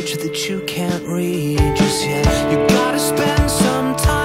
bridge that you can't reach just yet. You gotta spend some time.